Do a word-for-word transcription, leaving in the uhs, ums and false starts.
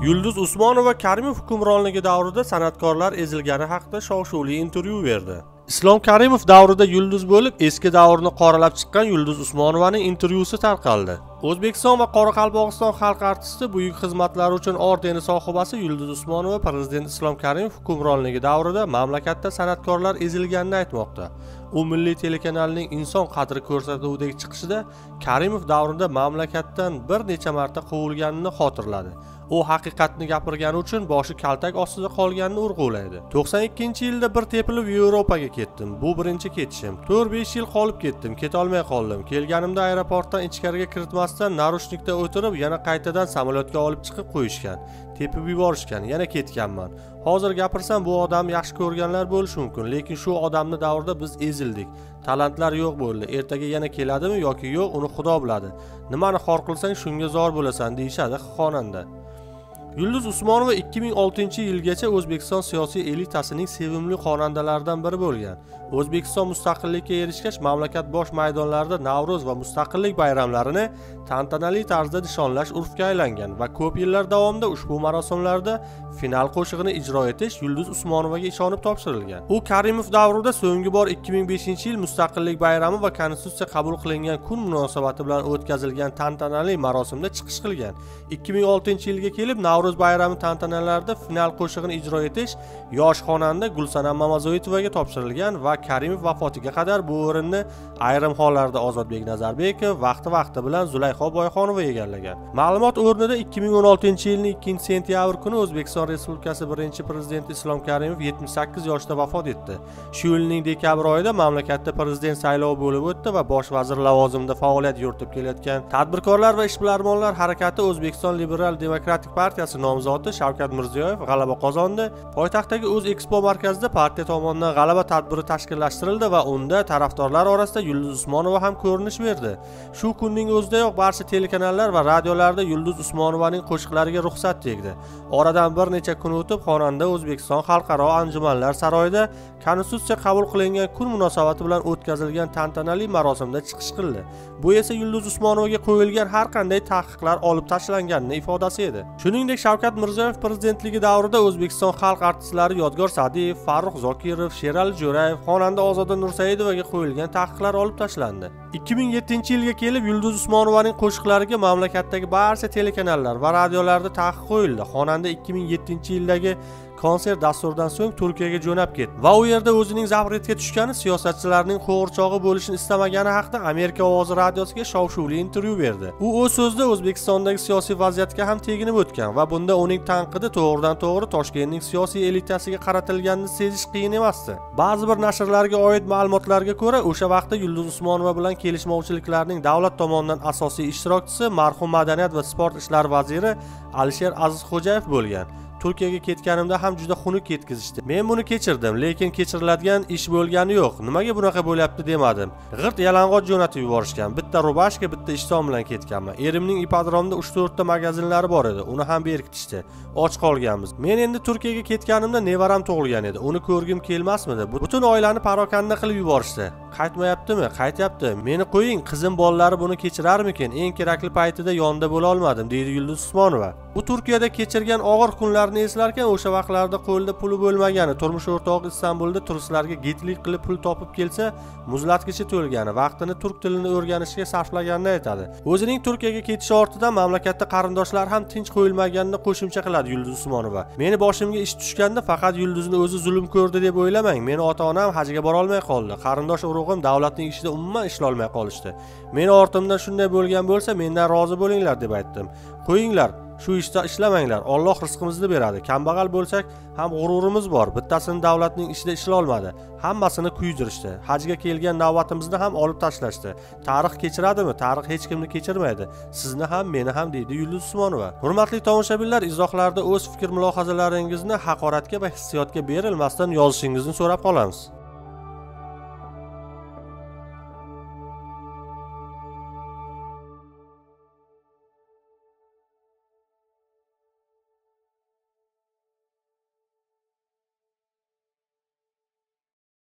Yulduz Usmonova Karimov hukmronligi davrida san'atkorlar ezilgani haqida shov-shuvli intervyu verdi. Islom Karimov davrida yulduz bo'lib, eski davrni qoralab chiqqan Yulduz Usmonovaning intervyusi tarqaldi. O'zbekiston va Qoraqalpog'iston xalq artisti buyuk xizmatlari uchun ordeni sohibasi Yulduz Usmonova prezident Islom Karimov hukmronligi davrida mamlakatda san'atkorlar ezilganini aytmoqda. U milliy telekanalining Inson qadri ko'rsatuvidagi chiqishida Karimov davrida mamlakatdan bir necha marta quvilganini xotirladi. U haqiqatni gapirgani uchun boshi kaltak ostida qolganini urg'ulaydi. to'qson ikkinchi yilda bir tepilib Yevropaga ketdim. Bu birinchi ketishim. to'rt besh yil qolib ketdim, keta olmay qoldim. Kelganimda aeroportdan ichkariga kiritmasdan narushnikda o'tirib, yana qaytadan samolyotga olib chiqib qo'yishgan, tepib yuborishgan, yana ketganman. Hozir gapirsam bu odamni yaxshi ko'rganlar bo'lishi mumkin, lekin shu odamni davrida biz ezildik. Talantlar yo'q bo'ldi. Ertaga yana keladimi yoki yo'q, uni Xudo biladi. Nimani xor qilsang shunga zor bo'lasan, deyshadi xonanda. Yulduz Usmonova ikki ming oltinchi yilgacha O'zbekiston siyosiy elitasining sevimli xonandalaridan biri bo'lgan. O'zbekiston mustaqillikka erishgach, mamlakat bosh maydonlarida Navro'z va Mustaqillik bayramlarini tantanali tarzda nishonlash urfga aylangan va ko'p yillar davomida ushbu marosimlarda final qo'shig'ini ijro etish Yulduz Usmonovaga ishonib topshirilgan. U Karimov davrida so'nggi bor ikki ming beshinchi yil Mustaqillik bayrami va Konstitutsiya qabul qilingan kun munosabati bilan o'tkazilgan tantanali marosimda chiqish qilgan. ikki ming oltinchi yilga kelib Navro'z bayrami tantanalarida final qo'shig'ini ijro etish yosh xonanda Gulsanam Mamazoyitovaga topshirilgan va Karimov vafotiga qadar bu o'rinni ayrim hollarda Ozodbek Nazarbekov vaqti-vaqti bilan Zulayxo Boyxonova egallagan. Ma'lumot o'rnida ikki ming o'n oltinchi yilning ikkinchi sentyabr kuni O'zbekiston Respublikasi birinchi prezidenti Islom Karimov yetmish sakkiz yoshda vafot etdi. Shu yilning dekabr oyida mamlakatda prezident saylovi bo'lib o'tdi va bosh vazir lavozimida faoliyat yuritib kelayotgan Tadbirkorlar va ishbilarmonlar harakati O'zbekiston Liberal Demokratik partiya nomzodi Shavkat Mirziyoyev g'alaba qozondi. Poytaxtdagi o'z Expo markazida partiya tomonidan g'alaba tadbiri tashkillashtirildi va unda tarafdorlar orasida Yulduz Usmonova ham ko'rinish berdi. Shu kunning o'zidayoq barcha telekanallar va radiolarda Yulduz Usmonovaning qo'shiqlariga ruxsat tegdi. Oradan bir necha kun o'tib, xonanda O'zbekiston xalqaro anjumanlar saroyida Konstitutsiya qabul qilingan kun munosabati bilan o'tkazilgan tantanali marosimda chiqish qildi. Bu esa Yulduz Usmonovaga qo'yilgan har qanday taqiqlar olib tashlanganini ifodasi edi. Shuning Shavkat Mirziyoyev prezidentligi davrida O'zbekiston xalq artistlari Yodgor Saidov, Farrux Zokirov, Sheral Jo'rayev, xonanda Ozoda Nursayidovaga qo'yilgan taqiqlar olib tashlandi. ikki ming yettinchi yilga kelib Yulduz Usmonovaning qo'shiqlariga mamlakatdagi barcha telekanallar va radiolarda taqiq qo'yildi. Xonanda ikki ming yettinchi yildagi konsert dasturidan so'ng Turkiyaga jo'nab ketdi va u yerda o'zining zapravretga tushgani, siyosatchilarning qo'g'irchog'i bo'lishini istamagani haqida Amerika ovozi radiosiga shov-shuvli intervyu berdi. U o'z so'zida O'zbekistondagi siyosiy vaziyatga ham teginib o'tgan va bunda uning tanqidi to'g'ridan-to'g'ri Toshkentning siyosiy elitasiga qaratilganini sezish qiyin emasdi. Ba'zi bir nashrlarga oid ma'lumotlarga ko'ra, o'sha vaqtda Yulduz Usmonova bilan kelishmovchiliklarning davlat tomonidan asosiy ishtirokchisi marhum madaniyat va sport ishlari vaziri Alisher Azizxojaev bo'lgan. Turkiyaga ketganimda ham juda xunuk ketkizishdi. Men buni kechirdim, lekin kechiriladigan ish bo'lgani yo'q. Nimaga bunaqa bo'lyapti demadim. G'irt yalang'och jo'natib yuborishgan. Bitta rubashka, bitta ishton bilan ketganman. Erimning ipadromda uch to'rt ta magazinlari bor edi. Uni ham berkitishdi. Och qolganmiz. Men endi Turkiyaga ketganimda nevaram tug'ilgan edi. Uni ko'rgim kelmasmidi? Butun oilani parokanda qilib yuborishdi. Qaytmayaptimi? Qaytyapti. Meni qo'ying, qizim bolalari buni kechirarmikin? Eng kerakli paytida yonda bo'la olmadim, deydi Yulduz Usmonova. Bu Turkiyada kechirgan og'ir kunlar eslarkan, o'sha vaqtlarda qo'lda puli bo'lmagani, turmush o'rtog'i Istanbulda turistlarga gidlik qilib pul topib kelsa, muzlatgichi to'lgani, vaqtini turk tilini o'rganishga sarflaganini aytadi. O'zining Turkiyaga ketishi ortidan mamlakatda qarindoshlar ham tinch qo'yilmaganini qo'shimcha qiladi Yulduz Usmonova. Meni boshimga ish tushganda faqat Yulduzni o'zi zulm ko'rdi deb o'ylamang. Meni ota-onam hajga bora olmay qoldi. Qarindosh urug'im davlatning ishida umuman ishla olmay qolishdi. Meni ortimdan shunday bo'lgan bo'lsa, mendan rozi bo'linglar deb aytdim. Qo'yinglar, shu ishda ishlamanglar, Alloh rizqimizni beradi. Kambag'al bo'lsak ham g'ururimiz bor. Bittasini davlatning ishida ishla olmadi, hammasini kuydirishdi. Hajga kelgan navbatimizni ham olib tashlashdi. Tarix kechiradimi? Tarix hech kimni kechirmaydi, sizni ham, meni ham, deydi Yulduz Usmonova. Hurmatli tomoshabinlar, izohlarda o'z fikr mulohazalaringizni haqoratga va hissiyotga berilmasdan yozishingizni so'rab qolamiz.